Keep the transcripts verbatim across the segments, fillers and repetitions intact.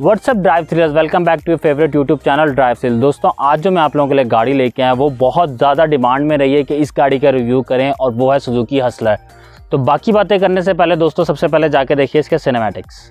WhatsApp drive thrillers, welcome back to your favourite YouTube channel drive thrill. दोस्तों, आज जो मैं आप लोगों के लिए गाड़ी लेके आया वो बहुत ज़्यादा डिमांड में रही है कि इस गाड़ी का रिव्यू करें, और वो है सुजुकी हस्लर। तो बाकी बातें करने से पहले दोस्तों, सबसे पहले जाके देखिए इसके सिनेमैटिक्स।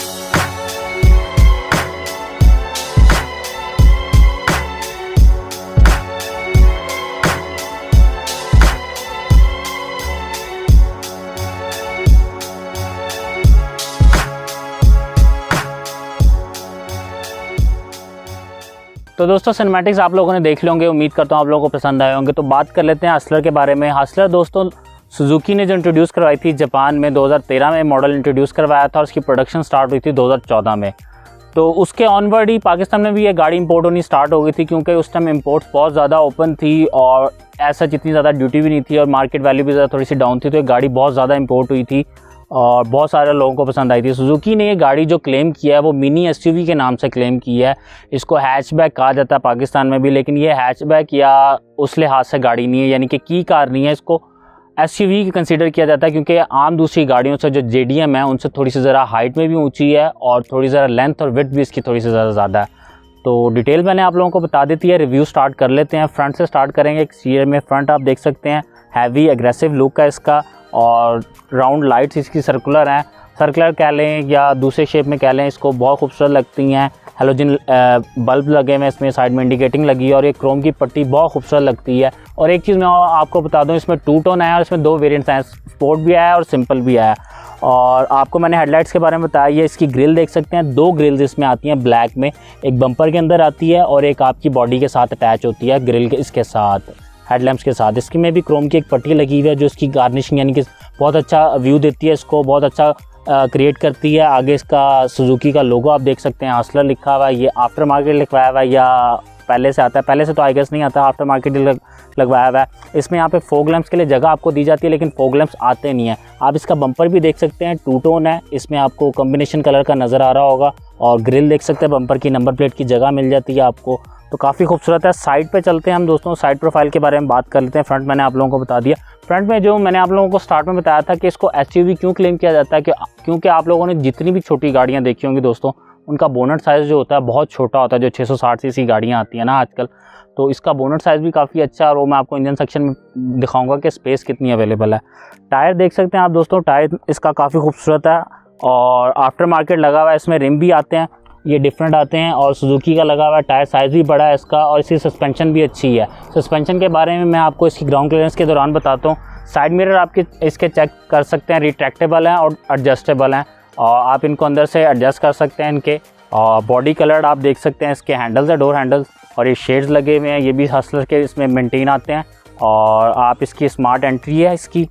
तो दोस्तों, सिनेमैटिक्स आप लोगों ने देख लेंगे, उम्मीद करता हूँ आप लोगों को पसंद आए होंगे। तो बात कर लेते हैं हस्लर के बारे में। हस्लर दोस्तों सुजुकी ने जो इंट्रोड्यूस करवाई थी जापान में, दो हज़ार तेरह में मॉडल इंट्रोड्यूस करवाया था और उसकी प्रोडक्शन स्टार्ट हुई थी दो हज़ार चौदह में। तो उसके ऑनवर्ड ही पाकिस्तान में भी ये गाड़ी इंपोर्ट होनी स्टार्ट हो गई थी, क्योंकि उस टाइम इम्पोर्ट्स बहुत ज़्यादा ओपन थी और ऐसा जितनी ज़्यादा ड्यूटी भी नहीं थी और मार्केट वैल्यू भी ज़्यादा थोड़ी सी डाउन थी। तो ये गाड़ी बहुत ज़्यादा इम्पोर्ट हुई थी और बहुत सारे लोगों को पसंद आई थी। सुजुकी ने ये गाड़ी जो क्लेम किया है वो मिनी एसयूवी के नाम से क्लेम किया है। इसको हैचबैक कहा जाता है पाकिस्तान में भी, लेकिन ये हैचबैक या उस लिहाज से गाड़ी नहीं है, यानी कि की कार नहीं है। इसको एसयूवी कंसीडर किया जाता है क्योंकि आम दूसरी गाड़ियों से जो जेडीएम है उनसे थोड़ी सी ज़रा हाइट में भी ऊँची है और थोड़ी ज़रा लेंथ और विड्थ भी इसकी थोड़ी सी ज़्यादा ज़्यादा है। तो डिटेल मैंने आप लोगों को बता देती है। रिव्यू स्टार्ट कर लेते हैं। फ्रंट से स्टार्ट करेंगे। एक्सटीरियर में फ्रंट आप देख सकते हैं हैवी एग्रेसिव लुक है इसका, और राउंड लाइट्स इसकी सर्कुलर हैं, सर्कुलर कह लें या दूसरे शेप में कह लें, इसको बहुत खूबसूरत लगती हैं। हेलोजन बल्ब लगे हुए इसमें, साइड में इंडिकेटिंग लगी है और ये क्रोम की पट्टी बहुत खूबसूरत लगती है। और एक चीज़ मैं आपको बता दूं, इसमें टू टोन आया और इसमें दो वेरिएंट्स हैं, स्पोर्ट भी आया और सिंपल भी आया। और आपको मैंने हेडलाइट्स के बारे में बताया। ये इसकी ग्रिल देख सकते हैं, दो ग्रिल्स इसमें आती हैं ब्लैक में, एक बम्पर के अंदर आती है और एक आपकी बॉडी के साथ अटैच होती है ग्रिल के इसके साथ, हेडलैम्प्स के साथ। इसकी में भी क्रोम की एक पट्टी लगी हुई है जो इसकी गार्निशिंग यानी कि बहुत अच्छा व्यू देती है, इसको बहुत अच्छा क्रिएट करती है। आगे इसका सुजुकी का लोगो आप देख सकते हैं, हस्लर लिखा हुआ है। ये आफ्टर मार्केट लिखवाया हुआ है या पहले से आता है, पहले से तो आई गेस नहीं आता, आफ्टर मार्केट लग, लगवाया हुआ है। इसमें यहाँ पे फॉग लैंप्स के लिए जगह आपको दी जाती है, लेकिन फॉग लैंप्स आते नहीं है। आप इसका बम्पर भी देख सकते हैं, टू टोन है, इसमें आपको कॉम्बिनेशन कलर का नज़र आ रहा होगा। और ग्रिल देख सकते हैं, बम्पर की नंबर प्लेट की जगह मिल जाती है आपको, तो काफ़ी खूबसूरत है। साइड पे चलते हैं हम दोस्तों, साइड प्रोफाइल के बारे में बात कर लेते हैं। फ्रंट मैंने आप लोगों को बता दिया। फ्रंट में जो मैंने आप लोगों को स्टार्ट में बताया था कि इसको एसयूवी क्यों क्लेम किया जाता है, कि क्योंकि आप लोगों ने जितनी भी छोटी गाड़ियां देखी होंगी दोस्तों, उनका बोनट साइज़ जो होता है बहुत छोटा होता है, जो छः सौ साठ सी सी गाड़ियाँ आती हैं ना आजकल, तो इसका बोनट साइज़ भी काफ़ी अच्छा है। और मैं आपको इंजन सेक्शन में दिखाऊँगा कि स्पेस कितनी अवेलेबल है। टायर देख सकते हैं आप दोस्तों, टायर इसका काफ़ी खूबसूरत है और आफ्टर मार्केट लगा हुआ है। इसमें रिम भी आते हैं, ये डिफरेंट आते हैं, और सुजुकी का लगा हुआ है। टायर साइज़ भी बड़ा है इसका और इसकी सस्पेंशन भी अच्छी है। सस्पेंशन के बारे में मैं आपको इसकी ग्राउंड क्लियरेंस के दौरान बताता हूँ। साइड मिरर आपके इसके चेक कर सकते हैं, रिट्रैक्टेबल हैं और एडजस्टेबल हैं, और आप इनको अंदर से एडजस्ट कर सकते हैं इनके। और बॉडी कलर आप देख सकते हैं, इसके हैंडल्स है, डोर हैंडल्स, और ये शेड्स लगे हुए हैं, ये भी हस्लर के इसमें मेनटेन आते हैं। और आप इसकी स्मार्ट एंट्री है, इसकी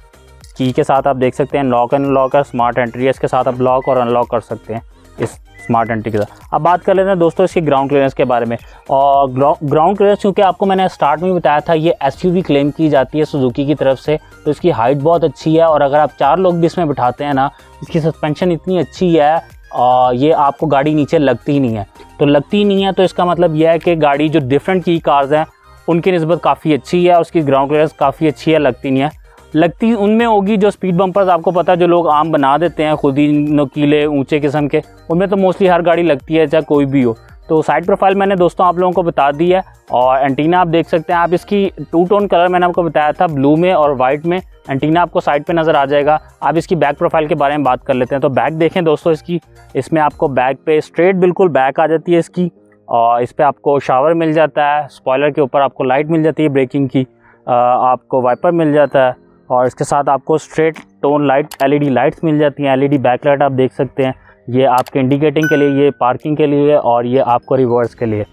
की के साथ आप देख सकते हैं, लॉक एंड लॉक है, स्मार्ट एंट्री है, इसके साथ आप लॉक और अनलॉक कर सकते हैं इस स्मार्ट एंट्री के साथ। अब बात कर लेते हैं दोस्तों इसकी ग्राउंड क्लियरेंस के बारे में। और ग्राउंड क्लियरेंस, क्योंकि आपको मैंने स्टार्ट में बताया था ये एसयूवी क्लेम की जाती है सुजुकी की तरफ से, तो इसकी हाइट बहुत अच्छी है। और अगर आप चार लोग भी इसमें बिठाते हैं ना, इसकी सस्पेंशन इतनी अच्छी है और ये आपको गाड़ी नीचे लगती नहीं है, तो लगती नहीं है तो इसका मतलब यह है कि गाड़ी जो डिफरेंट की कार्स हैं उनकी नस्बत काफ़ी अच्छी है, उसकी ग्राउंड क्लियरेंस काफ़ी अच्छी है, लगती नहीं है। लगती उनमें होगी जो स्पीड बम्पर्स आपको पता है जो लोग आम बना देते हैं खुद ही, नोकीले ऊंचे किस्म के, उनमें तो मोस्टली हर गाड़ी लगती है चाहे कोई भी हो। तो साइड प्रोफाइल मैंने दोस्तों आप लोगों को बता दी है। और एंटीना आप देख सकते हैं, आप इसकी टू टोन कलर मैंने आपको बताया था, ब्लू में और वाइट में एंटीना आपको साइड पे नज़र आ जाएगा। आप इसकी बैक प्रोफाइल के बारे में बात कर लेते हैं। तो बैक देखें दोस्तों इसकी, इसमें आपको बैक पे स्ट्रेट बिल्कुल बैक आ जाती है इसकी, और इस पर आपको शावर मिल जाता है, स्पॉइलर के ऊपर आपको लाइट मिल जाती है ब्रेकिंग की, आपको वाइपर मिल जाता है और इसके साथ आपको straight tone light LED lights मिल जाती हैं। एलईडी बैकलाइट आप देख सकते हैं, ये आपके इंडिकेटिंग के लिए, ये पार्किंग के लिए और ये आपको रिवर्स के लिए।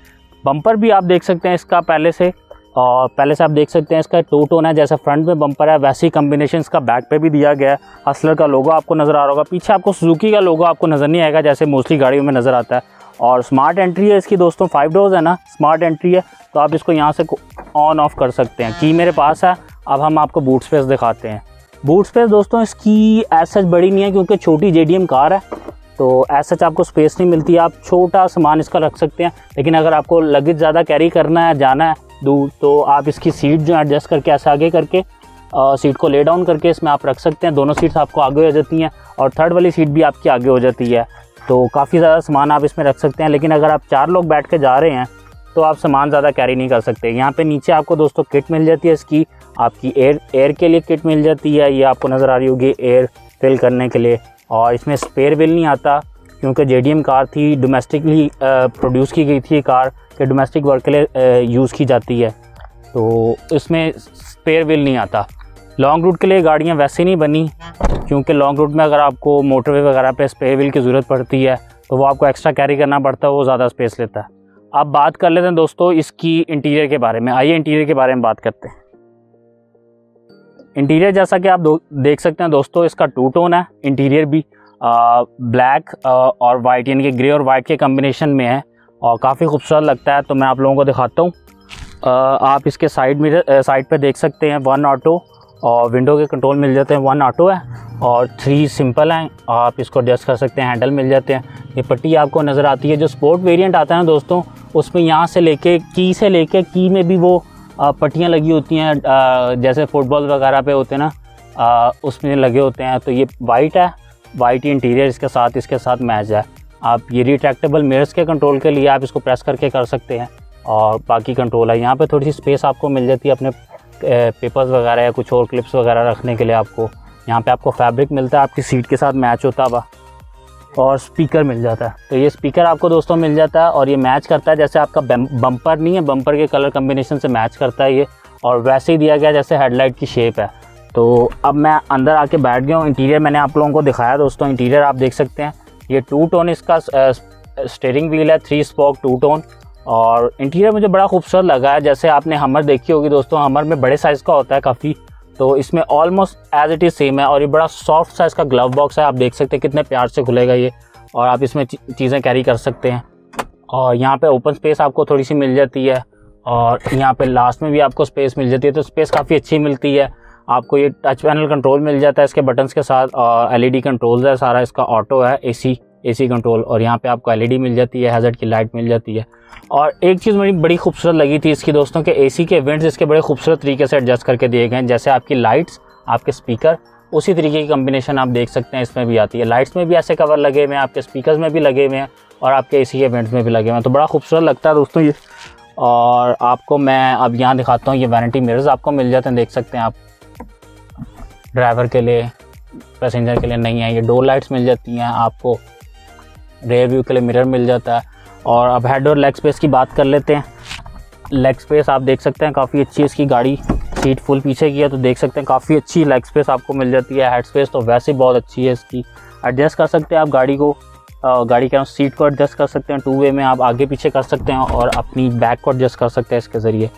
बम्पर भी आप देख सकते हैं इसका पहले से, और पहले से आप देख सकते हैं इसका टू टोन है, जैसा फ्रंट में बम्पर है वैसे ही कम्बिनेशन इसका बैक पे भी दिया गया है। हस्लर का लोगो आपको नज़र आ रहा होगा, पीछे आपको सुजुकी का लोगो आपको नज़र नहीं आएगा जैसे मोस्टली गाड़ियों में नज़र आता है। और स्मार्ट एंट्री है इसकी दोस्तों, फाइव डोर्स है ना, स्मार्ट एंट्री है, तो आप इसको यहाँ से ऑन ऑफ कर सकते हैं। की मेरे पास है, अब हम आपको बूट स्पेस दिखाते हैं। बूट स्पेस दोस्तों इसकी एज सच बड़ी नहीं है क्योंकि छोटी जेडीएम कार है, तो एज सच आपको स्पेस नहीं मिलती, आप छोटा सामान इसका रख सकते हैं। लेकिन अगर आपको लगेज ज़्यादा कैरी करना है, जाना है दूर, तो आप इसकी सीट जो है एडजस्ट करके ऐसे आगे करके आ, सीट को ले डाउन करके इसमें आप रख सकते हैं। दोनों सीट्स आपको आगे हो जाती हैं और थर्ड वाली सीट भी आपकी आगे हो जाती है, तो काफ़ी ज़्यादा सामान आप इसमें रख सकते हैं। लेकिन अगर आप चार लोग बैठ के जा रहे हैं तो आप सामान ज़्यादा कैरी नहीं कर सकते। यहाँ पे नीचे आपको दोस्तों किट मिल जाती है इसकी, आपकी एयर एयर के लिए किट मिल जाती है, ये आपको नज़र आ रही होगी एयर फिल करने के लिए। और इसमें स्पेयर व्हील नहीं आता क्योंकि जेडीएम कार थी, डोमेस्टिकली प्रोड्यूस की गई थी कार के डोमेस्टिक वर्क के लिए यूज़ की जाती है, तो इसमें स्पेयर व्हील नहीं आता। लॉन्ग रूट के लिए गाड़ियाँ वैसे नहीं बनी क्योंकि लॉन्ग रूट में अगर आपको मोटरवे वगैरह पे स्पेयर व्हील की ज़रूरत पड़ती है तो वो आपको एक्स्ट्रा कैरी करना पड़ता है, वो ज़्यादा स्पेस लेता है। अब बात कर लेते हैं दोस्तों इसकी इंटीरियर के बारे में, आइए इंटीरियर के बारे में बात करते हैं। इंटीरियर जैसा कि आप देख सकते हैं दोस्तों इसका टू टोन है, इंटीरियर भी आ, ब्लैक आ, और वाइट, यानी कि ग्रे और वाइट के कम्बिनेशन में है और काफ़ी खूबसूरत लगता है। तो मैं आप लोगों को दिखाता हूँ, आप इसके साइड मिरर साइड पर देख सकते हैं वन ऑटो और विंडो के कंट्रोल मिल जाते हैं, वन ऑटो है और थ्री सिंपल हैं, आप इसको एडजस्ट कर सकते हैं, हैंडल मिल जाते हैं। ये पट्टी आपको नज़र आती है, जो स्पोर्ट वेरिएंट आता है ना दोस्तों उसमें यहाँ से लेके की से लेके की में भी वो पट्टियाँ लगी होती हैं, जैसे फुटबॉल वगैरह पे होते हैं ना, उसमें लगे होते हैं। तो ये वाइट है, वाइट इंटीरियर इसके साथ इसके साथ मैच है। आप ये रिट्रैक्टेबल मिरर्स के कंट्रोल के लिए आप इसको प्रेस करके कर सकते हैं और बाकी कंट्रोल है। यहाँ पर थोड़ी सी स्पेस आपको मिल जाती है अपने पेपर्स वगैरह या कुछ और क्लिप्स वगैरह रखने के लिए। आपको यहाँ पे आपको फैब्रिक मिलता है, आपकी सीट के साथ मैच होता हुआ, और स्पीकर मिल जाता है। तो ये स्पीकर आपको दोस्तों मिल जाता है और ये मैच करता है जैसे आपका बम्पर नहीं है, बम्पर के कलर कम्बिनेशन से मैच करता है ये, और वैसे ही दिया गया जैसे हेडलाइट की शेप है। तो अब मैं अंदर आके बैठ गया हूँ। इंटीरियर मैंने आप लोगों को दिखाया दोस्तों, इंटीरियर आप देख सकते हैं, ये टू टोन इसका स्टीयरिंग व्हील है, थ्री स्पोक टू टोन, और इंटीरियर मुझे बड़ा खूबसूरत लगा है। जैसे आपने हमर देखी होगी दोस्तों, हमर में बड़े साइज़ का होता है काफ़ी, तो इसमें almost as it is same है। और ये बड़ा सॉफ्ट साइज़ का ग्लव बॉक्स है, आप देख सकते हैं कितने प्यार से खुलेगा ये, और आप इसमें चीज़ें कैरी कर सकते हैं। और यहाँ पे ओपन स्पेस आपको थोड़ी सी मिल जाती है और यहाँ पे लास्ट में भी आपको स्पेस मिल जाती है, तो स्पेस काफ़ी अच्छी मिलती है आपको। ये टच पैनल कंट्रोल मिल जाता है इसके बटन्स के साथ, और एल ई डी कंट्रोल्स है सारा, इसका ऑटो है, ए सी ए सी कंट्रोल, और यहाँ पे आपको एलईडी मिल जाती है, हैजर्ड की लाइट मिल जाती है। और एक चीज़ मुझे बड़ी खूबसूरत लगी थी इसकी दोस्तों कि एसी के इवेंट्स इसके बड़े खूबसूरत तरीके से एडजस्ट करके दिए गए हैं, जैसे आपकी लाइट्स, आपके स्पीकर, उसी तरीके की कम्बिनेशन आप देख सकते हैं इसमें भी आती है। लाइट्स में भी ऐसे कवर लगे हुए हैं, आपके स्पीकर में भी लगे हुए हैं और आपके ए सी के इवेंट्स में भी लगे हुए हैं, तो बड़ा खूबसूरत लगता है दोस्तों ये। और आपको मैं अब यहाँ दिखाता हूँ, ये वैनिटी मिरर्स आपको मिल जाते हैं, देख सकते हैं आप, ड्राइवर के लिए, पैसेंजर के लिए नहीं है। ये डोर लाइट्स मिल जाती हैं आपको, रेयर व्यू के लिए मिरर मिल जाता है। और अब हेड और लेग स्पेस की बात कर लेते हैं। लेग स्पेस आप देख सकते हैं काफ़ी अच्छी है इसकी गाड़ी, सीट फुल पीछे की है तो देख सकते हैं काफ़ी अच्छी लेग स्पेस आपको मिल जाती है। हेड स्पेस तो वैसे बहुत अच्छी है इसकी, एडजस्ट कर सकते हैं आप गाड़ी को, गाड़ी के सीट को एडजस्ट कर सकते हैं, टू वे में आप आगे पीछे कर सकते हैं और अपनी बैक को एडजस्ट कर सकते हैं इसके ज़रिए।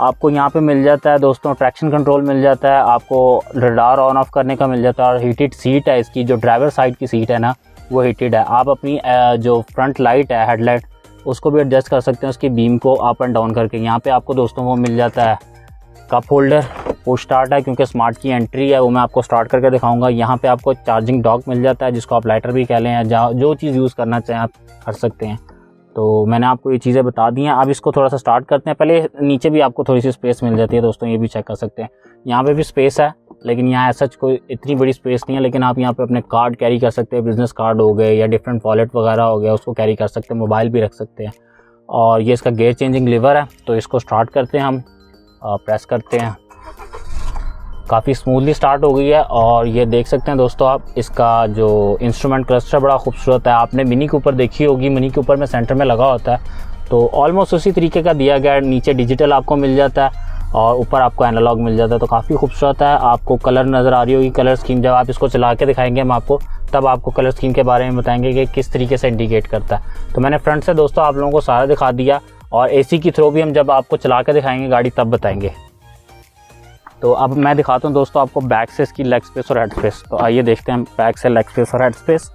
आपको यहाँ पे मिल जाता है दोस्तों ट्रैक्शन कंट्रोल मिल जाता है, आपको रडार ऑन ऑफ करने का मिल जाता है, और हीटेड सीट है इसकी, जो ड्राइवर साइड की सीट है ना वो हीटेड है। आप अपनी जो फ्रंट लाइट है, हेडलाइट, उसको भी एडजस्ट कर सकते हैं, उसकी बीम को अप एंड डाउन करके। यहाँ पे आपको दोस्तों वो मिल जाता है कप होल्डर, वो स्टार्ट है क्योंकि स्मार्ट की एंट्री है, वो मैं आपको स्टार्ट करके दिखाऊंगा। यहाँ पे आपको चार्जिंग डॉक मिल जाता है, जिसको आप लाइटर भी कह लें, जहाँ जो चीज़ यूज़ करना चाहें आप कर सकते हैं। तो मैंने आपको ये चीज़ें बता दी हैं, अब इसको थोड़ा सा स्टार्ट करते हैं। पहले नीचे भी आपको थोड़ी सी स्पेस मिल जाती है दोस्तों, ये भी चेक कर सकते हैं, यहाँ पे भी स्पेस है लेकिन यहाँ ऐसा कोई इतनी बड़ी स्पेस नहीं है। लेकिन आप यहाँ पे अपने कार्ड कैरी कर सकते हैं, बिज़नेस कार्ड हो गए या डिफरेंट वॉलेट वगैरह हो गया, उसको कैरी कर सकते हैं, मोबाइल भी रख सकते हैं। और ये इसका गियर चेंजिंग लीवर है, तो इसको स्टार्ट करते हैं हम, प्रेस करते हैं, काफ़ी स्मूथली स्टार्ट हो गई है। और ये देख सकते हैं दोस्तों आप, इसका जो इंस्ट्रूमेंट क्लस्टर बड़ा खूबसूरत है, आपने मिनी के ऊपर देखी होगी, मिनी के ऊपर में सेंटर में लगा होता है, तो ऑलमोस्ट उसी तरीके का दिया गया है। नीचे डिजिटल आपको मिल जाता है और ऊपर आपको एनालॉग मिल जाता है, तो काफ़ी खूबसूरत है। आपको कलर नज़र आ रही होगी, कलर स्कीम जब आप इसको चला के दिखाएंगे हम आपको, तब आपको कलर स्कीम के बारे में बताएंगे कि किस तरीके से इंडिकेट करता है। तो मैंने फ्रंट से दोस्तों आप लोगों को सारा दिखा दिया और एसी की थ्रो भी हम जब आपको चला के दिखाएंगे गाड़ी तब बताएंगे। तो अब मैं दिखाता हूँ दोस्तों आपको बैक से इसकी लेग स्पेस और हेड स्पेस। तो आइए देखते हैं बैक से लेग स्पेस और हेड स्पेस।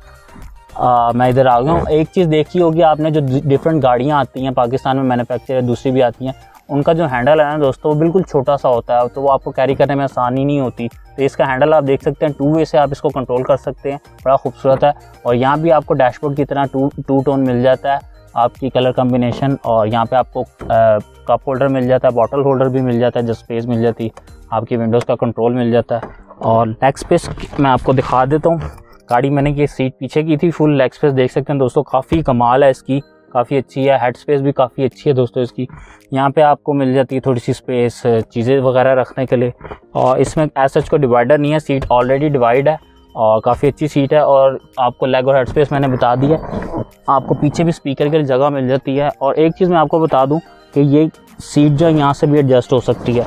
आ, मैं इधर आ गया हूँ। एक चीज़ देखी होगी आपने, जो डिफरेंट गाड़ियाँ आती हैं पाकिस्तान में मैन्युफैक्चर दूसरी भी आती हैं, उनका जो हैंडल है ना दोस्तों वो बिल्कुल छोटा सा होता है, तो वो आपको कैरी करने में आसानी नहीं होती। तो इसका हैंडल आप देख सकते हैं, टू वे से आप इसको कंट्रोल कर सकते हैं, बड़ा खूबसूरत है। और यहाँ भी आपको डैशबोर्ड की तरह टू टू टोन मिल जाता है आपकी कलर कम्बिनेशन, और यहाँ पे आपको कप होल्डर मिल जाता है, बॉटल होल्डर भी मिल जाता है, जस्ट स्पेस मिल जाती है, आपकी विंडोज़ का कंट्रोल मिल जाता है। और लेग स्पेस मैं आपको दिखा देता हूँ। गाड़ी मैंने ये सीट पीछे की थी, फुल लेग स्पेस देख सकते हैं दोस्तों, काफ़ी कमाल है इसकी, काफ़ी अच्छी है। हेड स्पेस भी काफ़ी अच्छी है दोस्तों इसकी, यहाँ पे आपको मिल जाती है थोड़ी सी स्पेस चीज़ें वगैरह रखने के लिए। और इसमें एज सच कोई डिवाइडर नहीं है, सीट ऑलरेडी डिवाइड है और काफ़ी अच्छी सीट है। और आपको लेग और हेड स्पेस मैंने बता दी है, आपको पीछे भी स्पीकर के लिए जगह मिल जाती है। और एक चीज़ मैं आपको बता दूँ कि ये सीट जो यहाँ से भी एडजस्ट हो सकती है।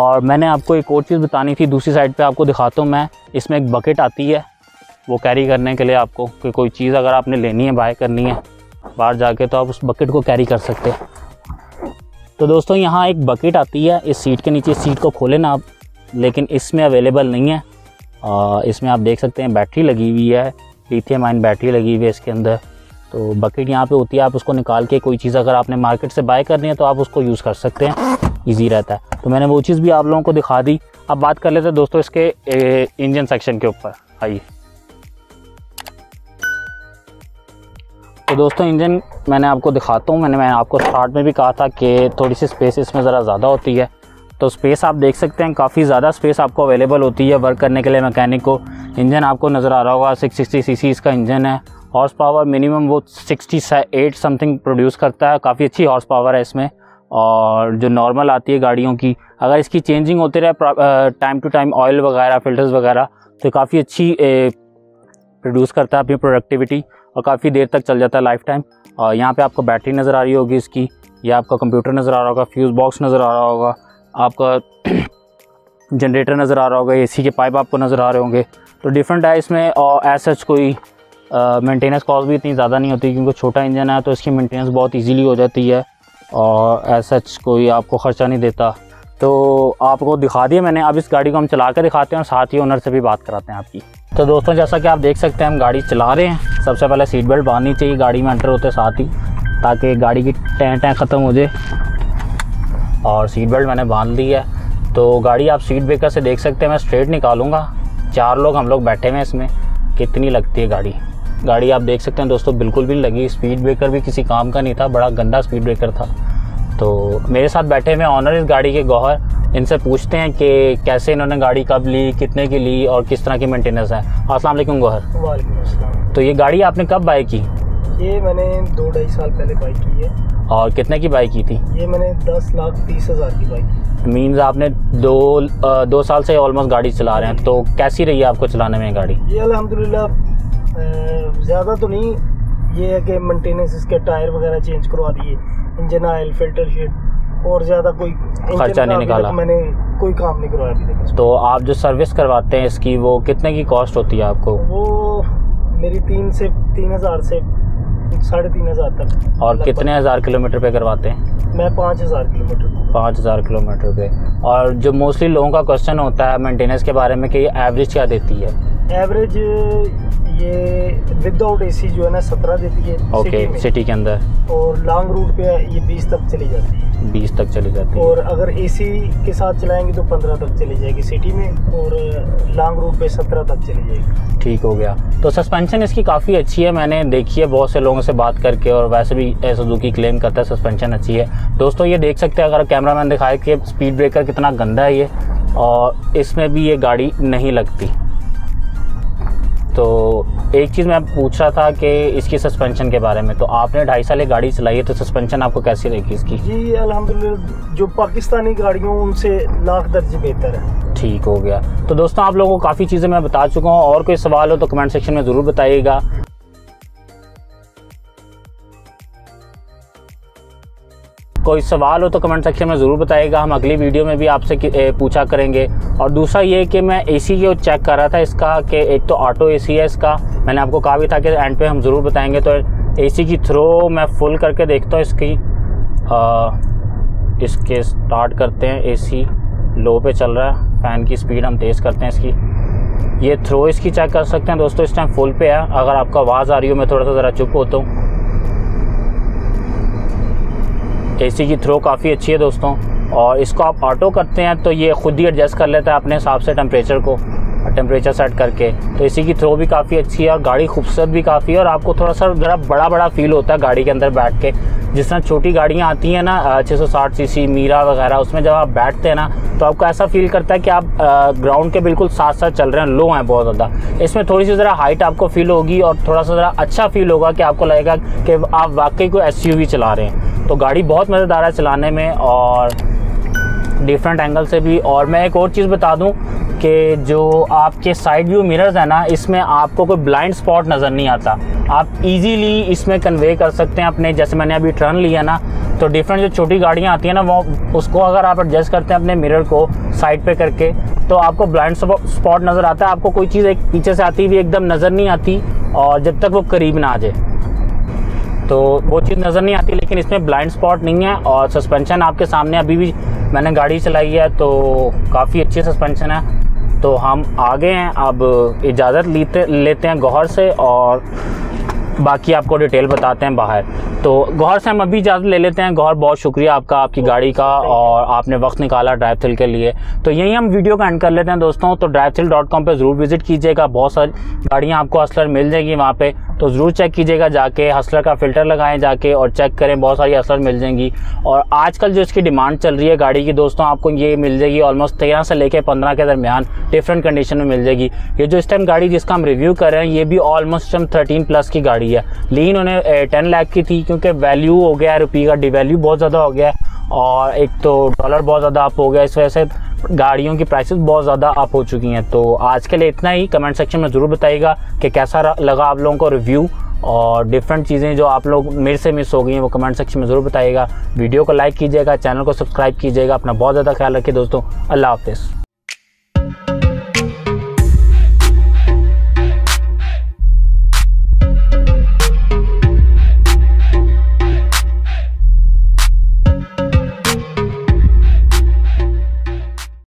और मैंने आपको एक और चीज़ बतानी थी, दूसरी साइड पर आपको दिखाता हूँ मैं, इसमें एक बकेट आती है वो कैरी करने के लिए आपको, कि कोई चीज़ अगर आपने लेनी है, बाय करनी है बाहर जाके, तो आप उस बकेट को कैरी कर सकते हैं। तो दोस्तों यहाँ एक बकेट आती है इस सीट के नीचे, सीट को खोलें ना आप, लेकिन इसमें अवेलेबल नहीं है। आ, इसमें आप देख सकते हैं बैटरी लगी हुई है, लिथियम आयन बैटरी लगी हुई है इसके अंदर। तो बकेट यहाँ पे होती है, आप उसको निकाल के कोई चीज़ अगर आपने मार्केट से बाय करनी है तो आप उसको यूज़ कर सकते हैं, ईजी रहता है। तो मैंने वो चीज़ भी आप लोगों को दिखा दी। अब बात कर लेते हैं दोस्तों इसके इंजन सेक्शन के ऊपर, आइए। तो दोस्तों इंजन मैंने आपको दिखाता हूँ। मैंने मैं आपको स्टार्ट में भी कहा था कि थोड़ी सी स्पेस इसमें ज़रा ज़्यादा होती है, तो स्पेस आप देख सकते हैं, काफ़ी ज़्यादा स्पेस आपको अवेलेबल होती है वर्क करने के लिए मैकेनिक को। इंजन आपको नज़र आ रहा होगा, सिक्स सिक्सटी सीसी इसका इंजन है। हॉर्स पावर मिनिमम वो सिक्सटी एट समथिंग प्रोड्यूस करता है, काफ़ी अच्छी हॉर्स पावर है इसमें। और जो नॉर्मल आती है गाड़ियों की, अगर इसकी चेंजिंग होते रहे टाइम टू टाइम, ऑयल वगैरह फिल्टर्स वगैरह, तो काफ़ी अच्छी प्रोड्यूस करता है अपनी प्रोडक्टिविटी और काफ़ी देर तक चल जाता है, लाइफ टाइम। और यहाँ पे आपको बैटरी नज़र आ रही होगी इसकी, या आपका कंप्यूटर नज़र आ रहा होगा, फ्यूज़ बॉक्स नज़र आ रहा होगा, आपका जनरेटर नज़र आ रहा होगा, एसी के पाइप आपको नज़र आ रहे होंगे। तो डिफरेंट है इसमें, और एज सच कोई मेंटेनेंस कॉस्ट भी इतनी ज़्यादा नहीं होती, क्योंकि छोटा इंजन है तो इसकी मेंटेनेंस बहुत ईजीली हो जाती है और एज सच कोई आपको ख़र्चा नहीं देता। तो आपको दिखा दिया मैंने, अब इस गाड़ी को हम चला कर दिखाते हैं और साथ ही ओनर से भी बात कराते हैं आपकी। तो दोस्तों जैसा कि आप देख सकते हैं हम गाड़ी चला रहे हैं, सबसे पहले सीट बेल्ट बांधनी चाहिए गाड़ी में एंटर होते साथ ही, ताकि गाड़ी की टें टें ख़त्म हो जाए। और सीट बेल्ट मैंने बांध ली है। तो गाड़ी आप सीट ब्रेकर से देख सकते हैं, मैं स्ट्रेट निकालूंगा, चार लोग हम लोग बैठे हुए हैं इसमें, कितनी लगती है गाड़ी। गाड़ी आप देख सकते हैं दोस्तों बिल्कुल भी नहीं लगी, स्पीड ब्रेकर भी किसी काम का नहीं था, बड़ा गंदा स्पीड ब्रेकर था। तो मेरे साथ बैठे हुए ऑनर इस गाड़ी के गौहर, इनसे पूछते हैं कि कैसे इन्होंने गाड़ी कब ली, कितने की ली और किस तरह की मेंटेनेंस है। अस्सलाम वालेकुम गौहर। वालेकुम अस्सलाम। तो ये गाड़ी आपने कब बाय की? ये मैंने दो ढाई साल पहले बाय की है। और कितने की बाय की थी? ये मैंने दस लाख तीस हज़ार की बाय की। मीन्स आपने दो आ, दो साल से ऑलमोस्ट गाड़ी चला रहे हैं, तो कैसी रही है आपको चलाने में गाड़ी? ये अल्हम्दुलिल्लाह ज़्यादा तो नहीं, ये है कि मेंटेनेंस इसके टायर वगैरह चेंज करवा दिए, इंजन ऑयल फिल्टर शीट, और ज़्यादा कोई खर्चा नहीं निकाला, मैंने कोई काम नहीं करवाया अभी तक। तो आप जो सर्विस करवाते हैं इसकी, वो कितने की कॉस्ट होती है आपको? वो मेरी तीन से तीन हज़ार से साढ़े तीन हज़ार तक। और कितने हज़ार किलोमीटर पे करवाते हैं? मैं पाँच हज़ार किलोमीटर पाँच हज़ार किलोमीटर पे। और जो मोस्टली लोगों का क्वेश्चन होता है मेंटेनेंस के बारे में कि ये एवरेज क्या देती है? एवरेज ये विदाउट एसी जो है ना सत्रह देती है। ओके okay, सिटी के अंदर। और लॉन्ग रूट पे ये बीस तक चली जाती है। बीस तक चली जाती है। और अगर एसी के साथ चलाएंगे तो पंद्रह तक चली जाएगी सिटी में, और लॉन्ग रूट पे सत्रह तक चली जाएगी। ठीक हो गया। तो सस्पेंशन इसकी काफ़ी अच्छी है, मैंने देखी है बहुत से लोगों से बात करके, और वैसे भी सुजुकी क्लेम करता है सस्पेंशन अच्छी है। दोस्तों ये देख सकते हैं, अगर कैमरामैन दिखाए कि स्पीड ब्रेकर कितना गंदा है ये, और इसमें भी ये गाड़ी नहीं लगती। तो एक चीज़ मैं पूछ रहा था कि इसकी सस्पेंशन के बारे में, तो आपने ढाई साल ये गाड़ी चलाई है, तो सस्पेंशन आपको कैसी रहेगी इसकी? जी अल्हम्दुलिल्लाह जो पाकिस्तानी गाड़ियों उनसे लाख दर्जे बेहतर है। ठीक हो गया। तो दोस्तों आप लोगों को काफ़ी चीज़ें मैं बता चुका हूँ, और कोई सवाल हो तो कमेंट सेक्शन में ज़रूर बताइएगा। कोई सवाल हो तो कमेंट सेक्शन में ज़रूर बताइएगा, हम अगली वीडियो में भी आपसे पूछा करेंगे। और दूसरा ये कि मैं एसी को चेक कर रहा था इसका, कि एक तो ऑटो एसी है इसका, मैंने आपको कहा भी था कि एंड पे हम ज़रूर बताएंगे। तो एसी की थ्रो मैं फुल करके देखता हूँ इसकी, आ, इसके स्टार्ट करते हैं। एसी लो पे चल रहा है, फ़ैन की स्पीड हम तेज़ करते हैं इसकी। ये थ्रो इसकी चेक कर सकते हैं दोस्तों, इस टाइम फुल पे है। अगर आपको आवाज़ आ रही हो, मैं थोड़ा सा ज़रा चुप होता हूँ। एसी की थ्रो काफ़ी अच्छी है दोस्तों, और इसको आप ऑटो करते हैं तो ये ख़ुद ही एडजस्ट कर लेता है अपने हिसाब से टेम्परेचर को, टेम्परेचर सेट करके। तो एसी की थ्रो भी काफ़ी अच्छी है और गाड़ी खूबसूरत भी काफ़ी है। और आपको थोड़ा सा ज़रा बड़ा बड़ा फील होता है गाड़ी के अंदर बैठ के, जिस तरह छोटी गाड़ियाँ आती हैं ना छह सौ साठ सीसी मीरा वगैरह, उसमें जब आप बैठते हैं ना तो आपको ऐसा फील करता है कि आप ग्राउंड के बिल्कुल साथ साथ चल रहे हैं, लो हैं बहुत ज़्यादा। इसमें थोड़ी सी ज़रा हाइट आपको फील होगी और थोड़ा सा ज़रा अच्छा फील होगा कि आपको लगेगा कि आप वाकई कोई एसयूवी चला रहे हैं। तो गाड़ी बहुत मज़ेदार है चलाने में और डिफरेंट एंगल से भी। और मैं एक और चीज़ बता दूँ कि जो आपके साइड व्यू मिरर्स हैं ना, इसमें आपको कोई ब्लाइंड स्पॉट नज़र नहीं आता, आप इजीली इसमें कन्वे कर सकते हैं अपने। जैसे मैंने अभी टर्न लिया ना, तो डिफरेंट जो छोटी गाड़ियाँ आती हैं ना, वो उसको अगर आप एडजस्ट करते हैं अपने मिरर को साइड पे करके, तो आपको ब्लाइंड स्पॉट नज़र आता है, आपको कोई चीज़ एक पीछे से आती हुई एकदम नज़र नहीं आती, और जब तक वो करीब ना आ जाए तो वो चीज़ नज़र नहीं आती। लेकिन इसमें ब्लाइंड स्पॉट नहीं है और सस्पेंशन आपके सामने, अभी भी मैंने गाड़ी चलाई है तो काफ़ी अच्छी सस्पेंशन है। तो हम आगे हैं, अब इजाज़त लेते लेते हैं गौहर से और बाकी आपको डिटेल बताते हैं बाहर। तो गौहर से हम अभी इजाज़त ले लेते हैं। गौहर, बहुत शुक्रिया आपका, आपकी गाड़ी का, और आपने वक्त निकाला ड्राइव थ्रिल के लिए। तो यहीं हम वीडियो का एंड कर लेते हैं दोस्तों। तो ड्राइव थ्रिल डॉट कॉम पे ज़रूर विज़िट कीजिएगा, बहुत सारी गाड़ियाँ आपको हसलर मिल जाएगी वहाँ पे, तो ज़रूर चेक कीजिएगा जाके, हसलर का फ़िल्टर लगाएं जाके और चेक करें, बहुत सारी हसलर मिल जाएंगी। और आजकल जो इसकी डिमांड चल रही है गाड़ी की दोस्तों, आपको ये मिल जाएगी ऑलमोस्ट तेरह से लेके पंद्रह के दरमियान, डिफरेंट कंडीशन में मिल जाएगी। ये जो इस टाइम गाड़ी जिसका हम रिव्यू कर रहे हैं, ये भी ऑलमोस्ट हम थर्टीन प्लस की गाड़ी है। लीन उन्हें टेन लाख की थी, क्योंकि वैल्यू हो गया है, रुपये का डिवैल्यू बहुत ज़्यादा हो गया है, और एक तो डॉलर बहुत ज़्यादा अप हो गया, इस वजह से गाड़ियों की प्राइसेस बहुत ज़्यादा अप हो चुकी हैं। तो आज के लिए इतना ही, कमेंट सेक्शन में ज़रूर बताइएगा कि कैसा लगा आप लोगों को रिव्यू, और डिफरेंट चीज़ें जो आप लोग मेरे से मिस हो गई हैं वो कमेंट सेक्शन में ज़रूर बताइएगा। वीडियो को लाइक कीजिएगा, चैनल को सब्सक्राइब कीजिएगा। अपना बहुत ज़्यादा ख्याल रखिए दोस्तों, अल्लाह हाफिज़।